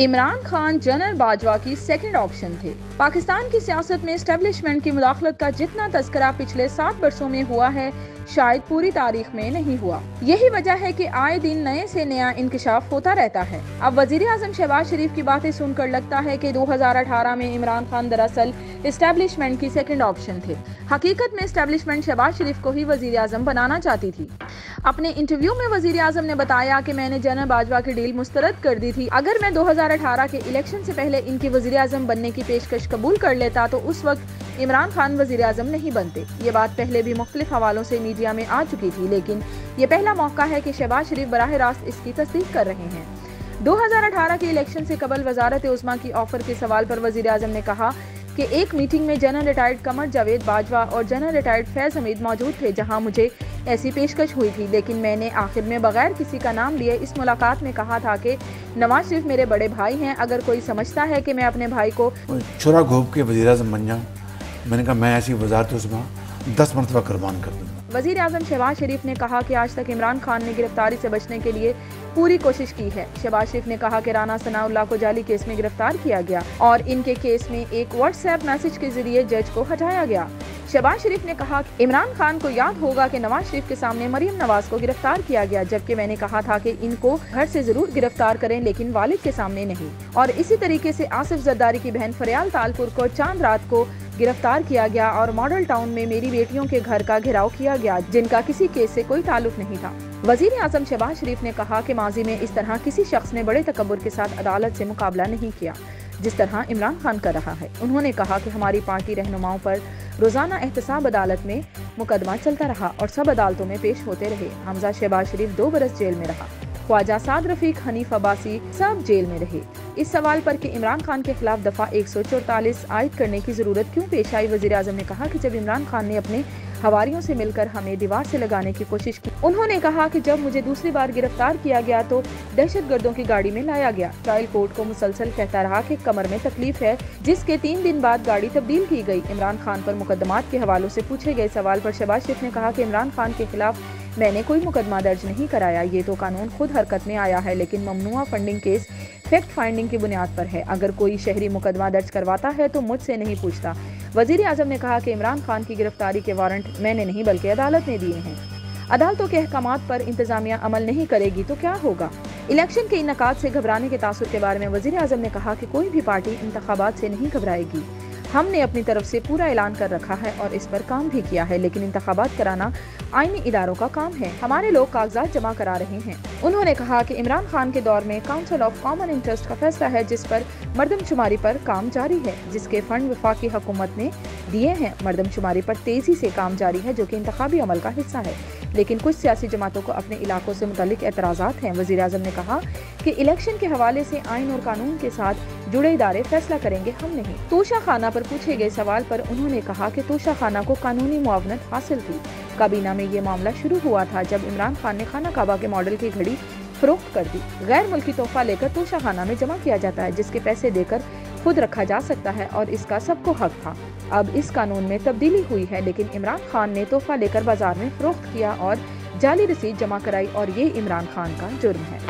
Imran Khan general Bajwa की second option थे। पाकिस्तान की सियासत में एस्टेब्लिशमेंट की मुदाखलत का जितना तस्करा पिछले 7 वर्षों में हुआ है, शायद पूरी तारीख में नहीं हुआ। यही वजह है कि आए दिन नए से नया इंकशाफ होता रहता है। अब वज़ीर-ए-आज़म शहबाज शरीफ की बातें सुनकर लगता है कि 2018 में इमरान खान दरअसल एस्टेब्लिशमेंट की सेकंड ऑप्शन थे। हकीकत में एस्टेब्लिशमेंट शहबाज शरीफ को ही वज़ीर-ए-आज़म बनाना चाहती थी। अपने इंटरव्यू में वज़ीर-ए-आज़म ने बताया कि मैंने जनरल बाजवा की डील मुस्तरद कर दी थी। अगर मैं 2018 के इलेक्शन से पहले इनकी वज़ीर-ए-आज़म बनने की पेशकश कबूल कर लेता तो उस वक्त इमरान खान वज़ीर-ए-आज़म नहीं बनते। ये बात पहले भी मुख्तलिफ हवालों से मीडिया में आ चुकी थी, लेकिन ये पहला मौका है कि शहबाज शरीफ बराह रास्त इसकी तस्दीक कर रहे हैं। 2018 के इलेक्शन से कबल वज़ारत उज़्मा की ऑफर के सवाल पर वज़ीर-ए-आज़म ने कहा कि एक मीटिंग में जनरल रिटायर्ड कमर जावेद बाजवा और जनरल रिटायर्ड फैज़ हमीद मौजूद थे, जहां मुझे ऐसी पेशकश हुई थी, लेकिन मैंने आखिर में बगैर किसी का नाम लिए इस मुलाकात में कहा था कि नवाज शरीफ मेरे बड़े भाई हैं, अगर कोई समझता है कि मैं अपने भाई को छुरा घोंप के वज़ीर-ए-आज़म बन जाऊँ, मैंने कहा मैं ऐसी वज़ारत उज़्मा 10 मरतबा कुर्बान कर दूँगा। वज़ीर-ए-आज़म शहबाज शरीफ ने कहा कि आज तक इमरान खान ने गिरफ्तारी से बचने के लिए पूरी कोशिश की है। शहबाज शरीफ ने कहा कि राणा सनाउल्लाह को जाली केस में गिरफ्तार किया गया और इनके केस में एक व्हाट्सएप मैसेज के जरिए जज को हटाया गया। शहबाज शरीफ ने कहा कि इमरान खान को याद होगा कि नवाज शरीफ के सामने मरियम नवाज को गिरफ्तार किया गया, जबकि मैंने कहा था कि इनको घर से जरूर गिरफ्तार करें, लेकिन वालिद के सामने नहीं। और इसी तरीके से आसिफ जरदारी की बहन फरियाल तालपुर को चांद रात को गिरफ्तार किया गया और मॉडल टाउन में मेरी बेटियों के घर का घेराव किया गया, जिनका किसी केस से कोई ताल्लुक नहीं था। वज़ीर-ए-आज़म शहबाज शरीफ ने कहा कि माजी में इस तरह किसी शख्स ने बड़े तकब्बुर के साथ अदालत से मुकाबला नहीं किया, जिस तरह इमरान खान कर रहा है। उन्होंने कहा कि हमारी पार्टी रहनुमाओं पर रोजाना एहतसाब अदालत में मुकदमा चलता रहा और सब अदालतों में पेश होते रहे। हमजा शहबाज शरीफ 2 बरस जेल में रहा, ख्वाजा साद रफीक, हनीफ अबासी सब जेल में रहे। इस सवाल पर कि इमरान खान के खिलाफ दफा 144 आयद करने की जरूरत क्यों पेश आई, वज़ीर-ए-आज़म ने कहा कि जब इमरान खान ने अपने हवारियों से मिलकर हमें दीवार से लगाने की कोशिश की, उन्होंने कहा कि जब मुझे दूसरी बार गिरफ्तार किया गया तो दहशतगर्दों की गाड़ी में लाया गया। ट्रायल कोर्ट को मुसलसल कहता रहा कि कमर में तकलीफ है, जिसके 3 दिन बाद गाड़ी तब्दील की गई। इमरान खान पर मुकदमात के हवालों से पूछे गए सवाल पर शहबाज शरीफ ने कहा कि इमरान खान के खिलाफ मैंने कोई मुकदमा दर्ज नहीं कराया, ये तो कानून खुद हरकत में आया है, लेकिन ममनुआ फंडिंग केस फैक्ट फाइंडिंग की बुनियाद पर है। अगर कोई शहरी मुकदमा दर्ज करवाता है तो मुझसे नहीं पूछता। वज़ीर-ए-आज़म ने कहा कि इमरान खान की गिरफ्तारी के वारंट मैंने नहीं बल्कि अदालत ने दिए हैं। अदालतों के अहकामात पर इंतजामिया अमल नहीं करेगी तो क्या होगा। इलेक्शन के इनकाद से घबराने के तासुर के बारे में वज़ीर-ए-आज़म ने कहा कि कोई भी पार्टी इंतखाबात से नहीं घबराएगी। हमने अपनी तरफ से पूरा ऐलान कर रखा है और इस पर काम भी किया है, लेकिन इंतखाबात कराना आईनी इदारों का काम है, हमारे लोग कागजात जमा करा रहे हैं। उन्होंने कहा कि इमरान खान के दौर में काउंसिल ऑफ कॉमन इंटरेस्ट का फैसला है, जिस पर मरदमशुमारी पर काम जारी है, जिसके फंड वफाकी हुकूमत ने दिए हैं। मरदमशुमारी पर तेजी से काम जारी है, जो कि इंतखाबी अमल का हिस्सा है, लेकिन कुछ सियासी जमातों को अपने इलाकों से मुतल्लिक एतराज़ात हैं। वज़ीर-ए-आज़म ने कहा कि इलेक्शन के हवाले से आइन और कानून के साथ जुड़े इदारे फैसला करेंगे, हम नहीं। तोशा खाना पर पूछे गए सवाल पर उन्होंने कहा कि तोशा खाना को कानूनी मुआवनत हासिल थी। काबीना में ये मामला शुरू हुआ था जब इमरान खान ने खाना काबा के मॉडल की घड़ी फरोख्त कर दी। गैर मुल्की तोहफा लेकर तोशा खाना में जमा किया जाता है, जिसके पैसे देकर खुद रखा जा सकता है और इसका सबको हक था। अब इस कानून में तब्दीली हुई है, लेकिन इमरान खान ने तोहफा लेकर बाजार में फरोख्त किया और जाली रसीद जमा कराई, और ये इमरान खान का जुर्म है।